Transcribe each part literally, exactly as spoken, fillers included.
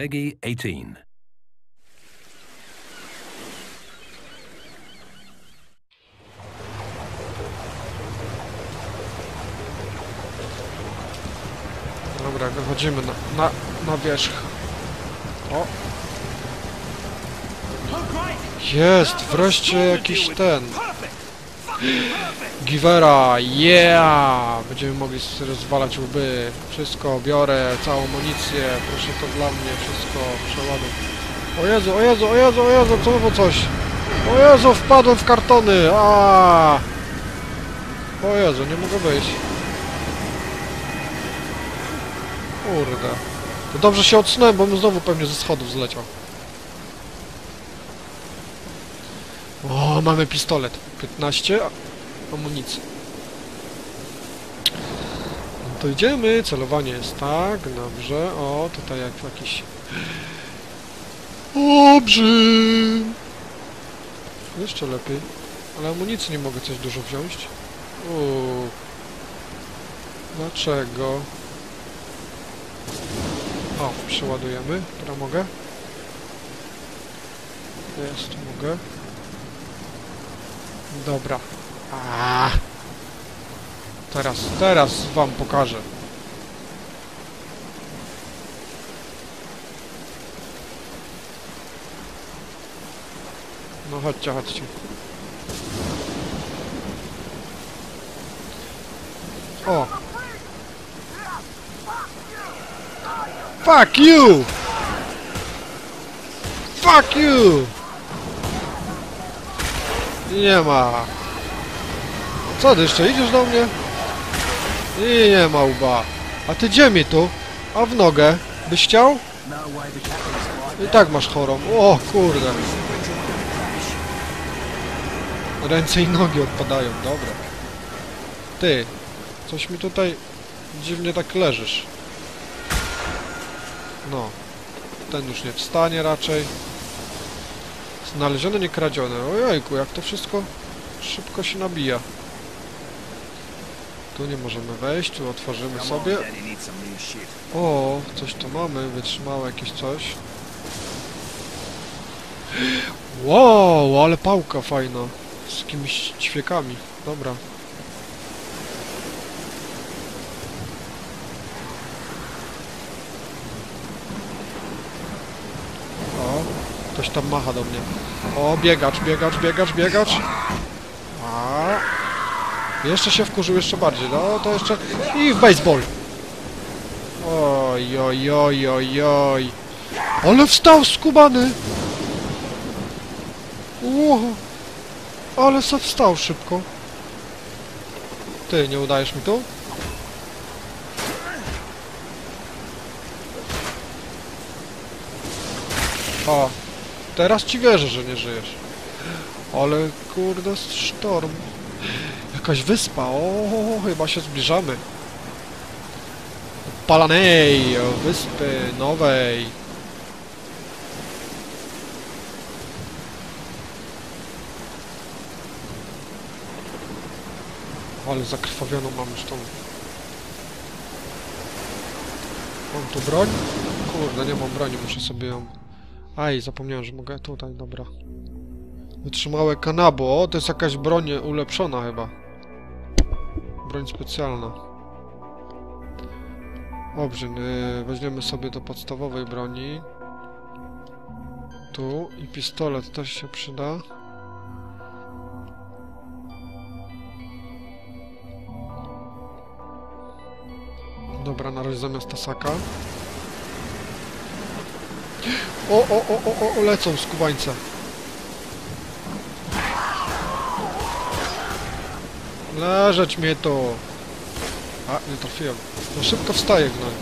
Peggy eighteen. Dobra, wychodzimy na, na, na wierzch. O! Jest! Wreszcie jakiś ten... Givera! Yeah! Będziemy mogli rozwalać łby. Wszystko biorę, całą amunicję. Proszę to dla mnie, wszystko przeładuj. O Jezu, o Jezu, o Jezu, o Jezu! Co było coś? O Jezu, wpadłem w kartony! Aaaa! O Jezu, nie mogę wyjść. Kurde. To dobrze się odsunąłem, bo bym znowu pewnie ze schodów zleciał. O, mamy pistolet. piętnaście amunicji. No to idziemy. Celowanie jest tak. Dobrze. O, tutaj jak jakiś... Obrzym! Jeszcze lepiej. Ale amunicji nie mogę coś dużo wziąć. Uuu. Dlaczego? O, przeładujemy. Teraz mogę. Jest, mogę. Dobra. Aaaa. Teraz, teraz wam pokażę. No chodźcie, chodźcie. O! Fuck you! Fuck you! Nie ma. Co, ty jeszcze idziesz do mnie? I nie ma łba. A ty gdzie mi tu? A w nogę? Byś chciał? I tak masz chorą. O kurde. Ręce i nogi odpadają. Dobra. Ty. Coś mi tutaj dziwnie tak leżysz. No. Ten już nie wstanie raczej. Znalezione, nie kradzione. Ojejku, jak to wszystko szybko się nabija. Tu nie możemy wejść, tu otworzymy sobie. O, coś tu mamy, wytrzymało jakieś coś. Wow, ale pałka fajna. Z jakimiś ćwiekami. Dobra. Ktoś tam macha do mnie. O, biegacz, biegacz, biegacz, biegacz. A. Jeszcze się wkurzył jeszcze bardziej. No to jeszcze... I w baseball. Oj, oj, oj, oj, oj. Ale wstał skubany. Ło. Ale se wstał szybko. Ty, nie udajesz mi tu? O. Teraz ci wierzę, że nie żyjesz. Ale kurde, sztorm. Jakaś wyspa. O, chyba się zbliżamy. Palanai, wyspy nowej. Ale zakrwawioną mam już tą. Mam tu broń? Kurde, nie mam broni, muszę sobie ją... Aj, zapomniałem, że mogę tutaj, dobra. Wytrzymałe kanabo. O, to jest jakaś broń ulepszona chyba. Broń specjalna. Dobrze, yy, weźmiemy sobie do podstawowej broni. Tu i pistolet też się przyda. Dobra, na razie zamiast tasaka. O, o, o, o, o, lecą skubańce. Leżeć mnie to. A, nie trafiłem. No szybko wstaje gnoj.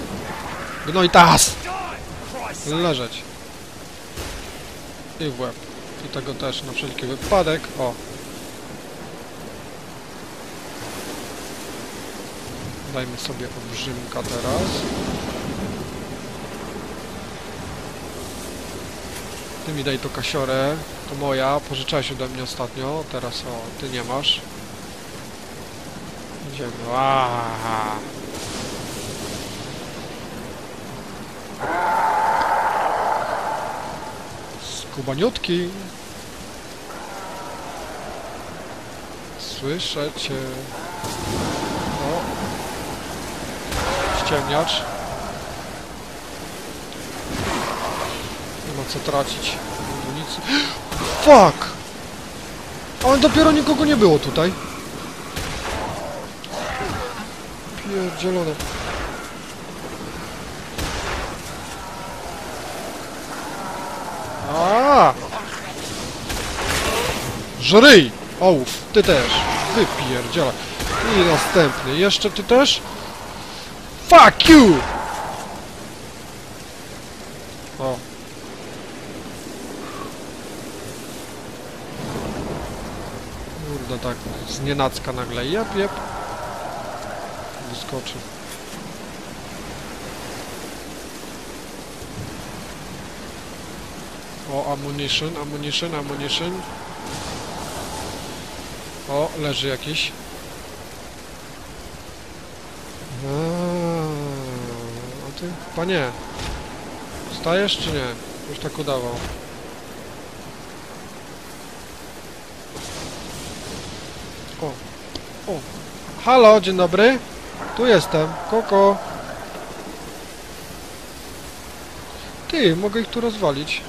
Gnoj tas! Leżeć. I w łeb. I tego też na wszelki wypadek. O. Dajmy sobie olbrzymka teraz. Ty mi daj to kasiorę, to moja, pożyczałaś ode mnie ostatnio, teraz o, ty nie masz. Idziemy, aaa. Kubaniutki. Słyszę cię. O. Ściemniacz. Nie ma co tracić. Nic. Fuck! Ale dopiero nikogo nie było tutaj. Pierdzielone. Aaaa! Żryj! Ołów, ty też! Wypierdzielaj! I następny, jeszcze ty też? Fuck you! O. Kurde, tak znienacka nagle, jep, jep. Wyskoczył. O, ammunition, ammunition, ammunition. O, leży jakiś. Eee, a ty? Panie, wstajesz czy nie? Już tak udawał. O, o. Halo, dzień dobry. Tu jestem. Koko. Ty, mogę ich tu rozwalić.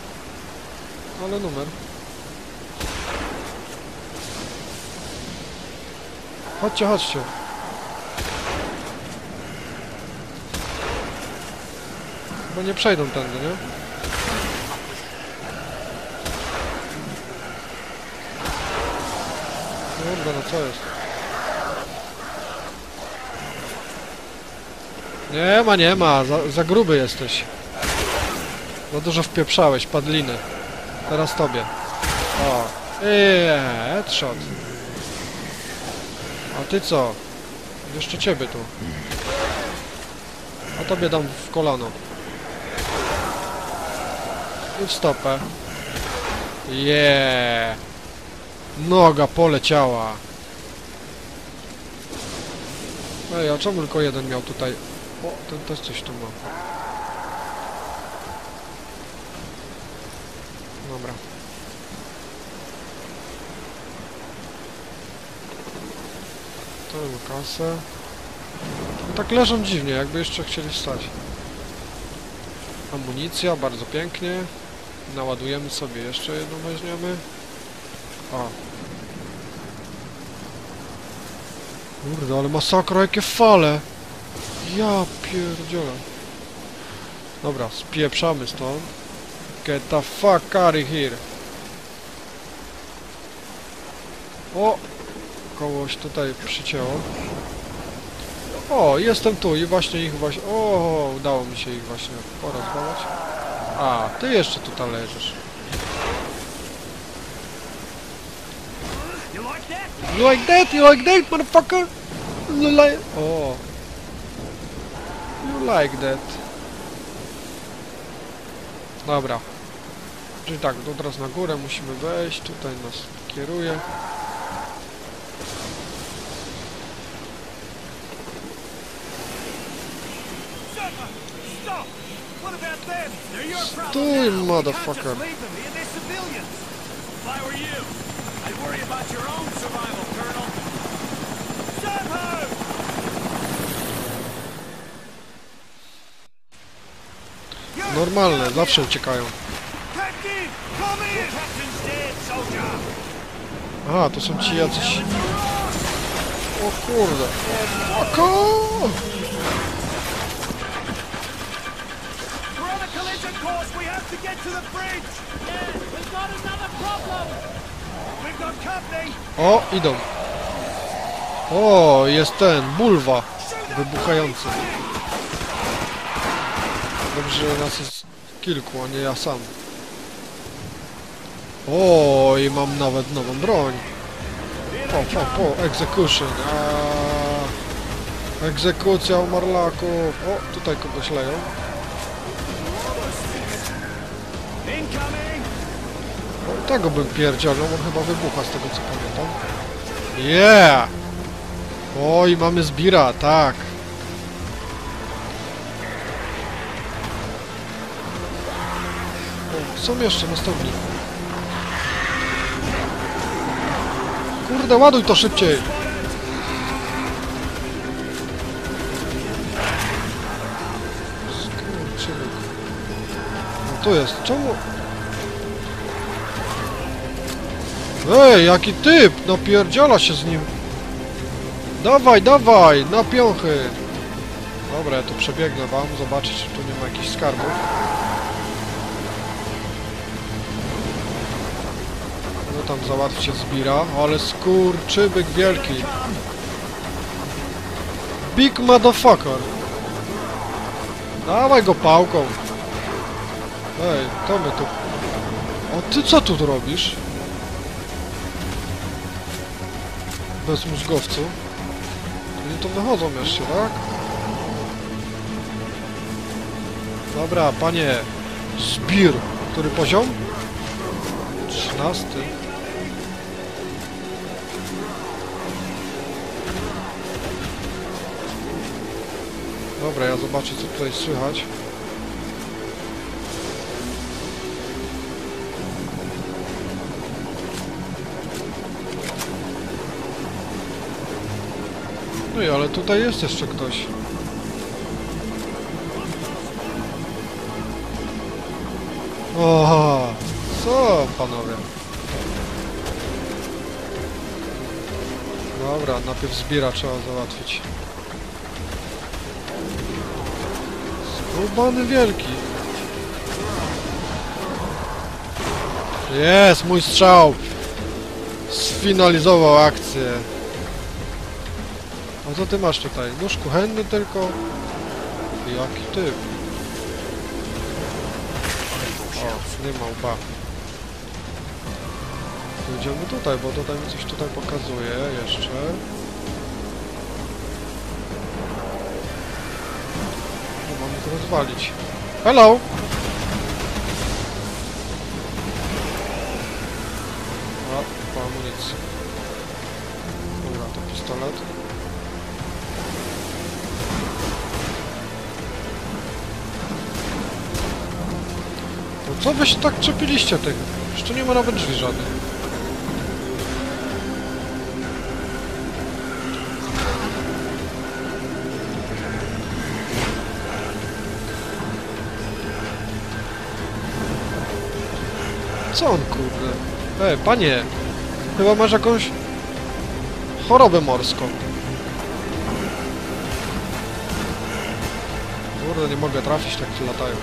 Ale numer. Chodźcie, chodźcie. Bo nie przejdą tędy, nie? Kurde, no co jest? Nie ma, nie ma. Za, za gruby jesteś. Za dużo wpieprzałeś, padliny. Teraz tobie. O. Eee, headshot. A ty co? Jeszcze ciebie tu. A tobie dam w kolano. I w stopę. Jeee. Noga poleciała. Ej, a czemu tylko jeden miał tutaj? O, ten też coś tu ma. Dobra. To jest kasę. No tak leżą dziwnie, jakby jeszcze chcieli wstać. Amunicja, bardzo pięknie. Naładujemy sobie, jeszcze jedną weźmiemy. O. Kurde, ale masakra, jakie fale! Ja pierdzielę. Dobra, spieprzamy stąd. Get the fuck out of here. O! Kogoś tutaj przycięło. O! Jestem tu i właśnie ich właśnie... O! Udało mi się ich właśnie porozwalać. A! Ty jeszcze tutaj leżysz. You like that? You like that, motherfucker? You like... O! You like that. Dobra. Czyli tak, od razu na górę musimy wejść. Tutaj nas kieruje. Stój, motherfucker! Normalne, zawsze uciekają. Aha, to są ci jacyś... O kurde. Oko! O, idą. O, jest ten, bulwa wybuchający. Dobrze, że nas jest kilku, a nie ja sam. O, i mam nawet nową broń. Po, po, po, execution. A, egzekucja umarlaków. O, tutaj kogoś leją. O, tego bym pierdzielnął, on chyba wybucha z tego co pamiętam. Yeah! O, i mamy zbira, tak. Są jeszcze następni. Kurde, ładuj to szybciej. No tu jest. Czemu? Ej, jaki typ! Napierdziela się z nim. Dawaj, dawaj! Na piąchy! Dobra, ja tu przebiegnę wam, zobaczyć, czy tu nie ma jakichś skarbów. No tam załatwcie zbira, ale skurczybyk wielki. Big motherfucker! Dawaj go pałką! Ej, to my tu... A ty co tu robisz? Bez mózgowcu. Oni to wychodzą jeszcze, tak? Dobra, panie. Zbir. Który poziom? trzynasty. Dobra, ja zobaczę, co tutaj słychać. No ale tutaj jest jeszcze ktoś. Oha! Co, panowie? Dobra, najpierw zbiera trzeba załatwić. Skubany wielki. Jest, mój strzał! Sfinalizował akcję. A co ty masz tutaj? Nóż kuchenny tylko? Jaki typ? O, nie ma łba. Idziemy tutaj, bo tutaj mi coś tutaj pokazuje jeszcze. No, mamy to rozwalić. Hello! A, po amunicji. Dobra, to pistolet. Co wy się tak czepiliście tych? Jeszcze nie ma nawet drzwi żadnych. Co on kurde? Ej, panie! Chyba masz jakąś... chorobę morską. Kurde, nie mogę trafić, tak ci latają.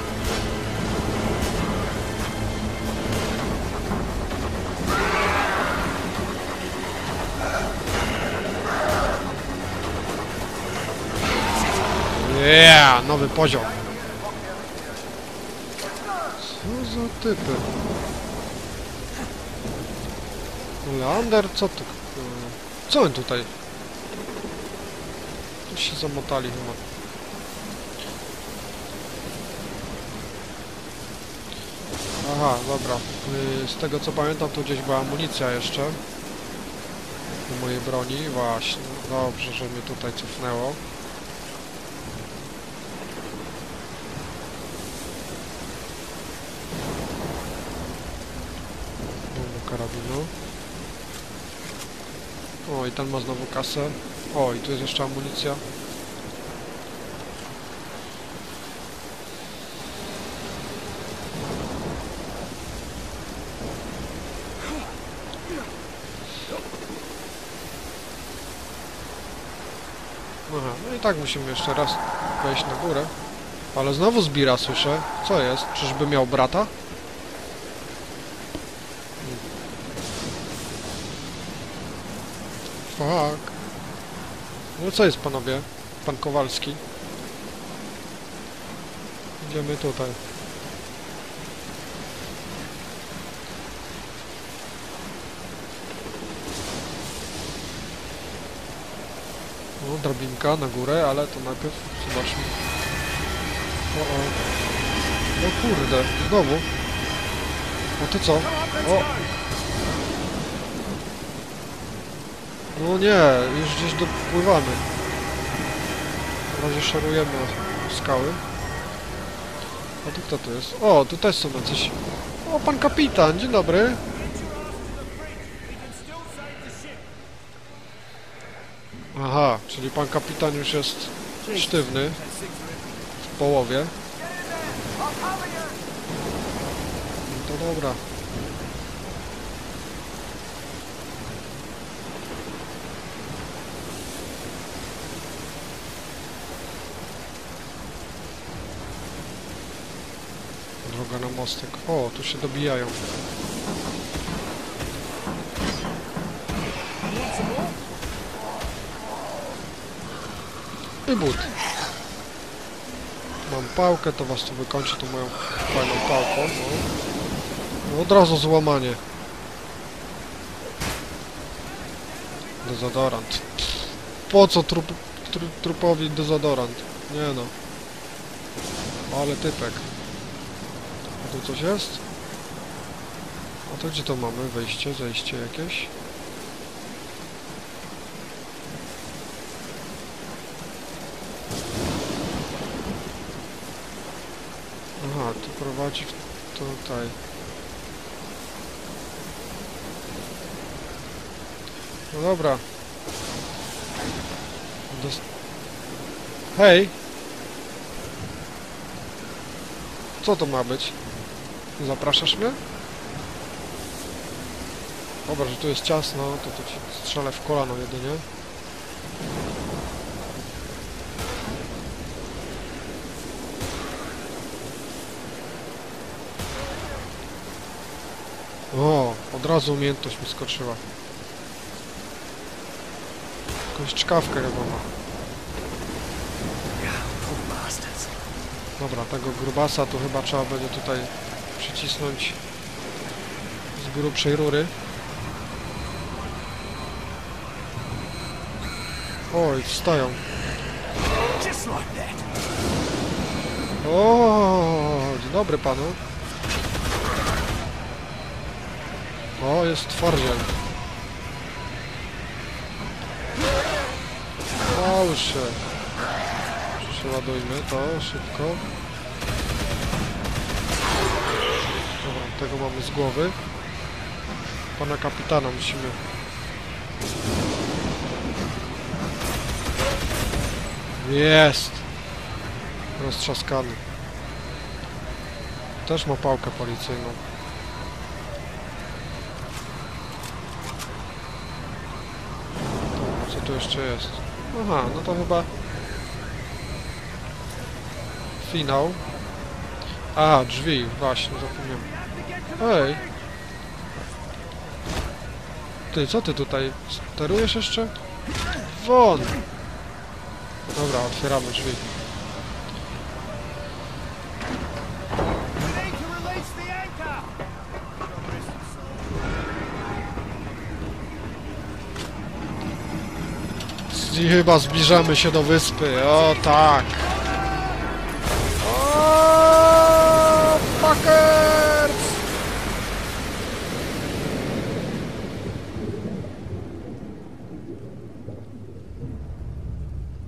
Yeah, nowy poziom. Co za typy? Leander, co ty? Co on tutaj? Tu się zamotali chyba. Aha, dobra. Z tego co pamiętam, tu gdzieś była amunicja jeszcze. Do mojej broni. Właśnie. Dobrze, że mnie tutaj cofnęło. Karabinu. O, i ten ma znowu kasę. O, i tu jest jeszcze amunicja. Aha, no i tak musimy jeszcze raz wejść na górę. Ale znowu zbira, słyszę. Co jest? Czyżby miał brata? Fuck. No co jest, panowie? Pan Kowalski. Idziemy tutaj. No, drabinka na górę, ale to najpierw zobaczmy. O, o. No kurde, znowu. O, ty co? O. No nie, już gdzieś dopływamy. Na razie szarujemy skały. A tu kto tu jest? O, tu też są coś. O, pan kapitan, dzień dobry. Aha, czyli pan kapitan już jest sztywny w połowie. No to dobra. Droga na mostek. O, tu się dobijają. I but. Mam pałkę, to was tu wykończy tą moją fajną pałką. No. No od razu złamanie. Dezodorant. Po co trup, tru, trupowi dezodorant? Nie no. Ale typek. A tu coś jest? A to gdzie to mamy? Wejście, zejście jakieś? Aha, to prowadzi tutaj. No dobra. Dost... Hej! Co to ma być? Zapraszasz mnie? Dobra, że tu jest ciasno, to to ci strzelę w kolano jedynie. O, od razu umiejętność mi skoczyła. Jakąś czkawkę chyba ma. Dobra, tego grubasa to chyba trzeba będzie tutaj przycisnąć z grubszej rury. Oj, wstają. O, dzień dobry panu. O, jest twardziel. O, już się. Przeładujmy to szybko. Dobra, tego mamy z głowy. Pana kapitana musimy... Jest! Roztrzaskany. Też ma pałkę policyjną. Tu jeszcze jest. Aha, no to chyba finał. A, drzwi, właśnie, zapomniałem. Ej! Ty, co ty tutaj? Sterujesz jeszcze? Won! Dobra, otwieramy drzwi. I chyba zbliżamy się do wyspy. O tak. O, fuckers!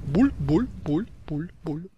Ból, ból, ból, ból, ból.